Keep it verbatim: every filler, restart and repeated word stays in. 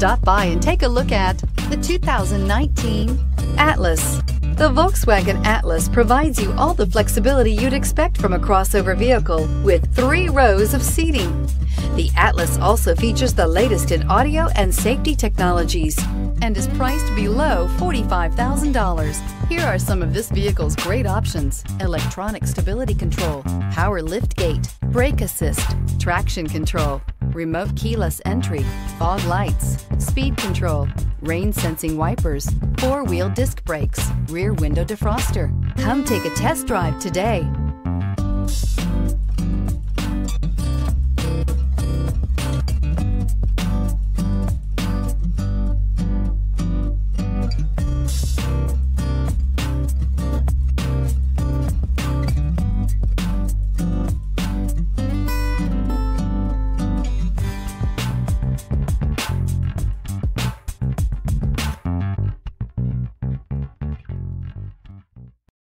Stop by and take a look at the two thousand nineteen Atlas. The Volkswagen Atlas provides you all the flexibility you'd expect from a crossover vehicle with three rows of seating. The Atlas also features the latest in audio and safety technologies and is priced below forty-five thousand dollars. Here are some of this vehicle's great options: electronic stability control, power liftgate, brake assist, traction control, remote keyless entry, fog lights, speed control, rain sensing wipers, four-wheel disc brakes, rear window defroster. Come take a test drive today.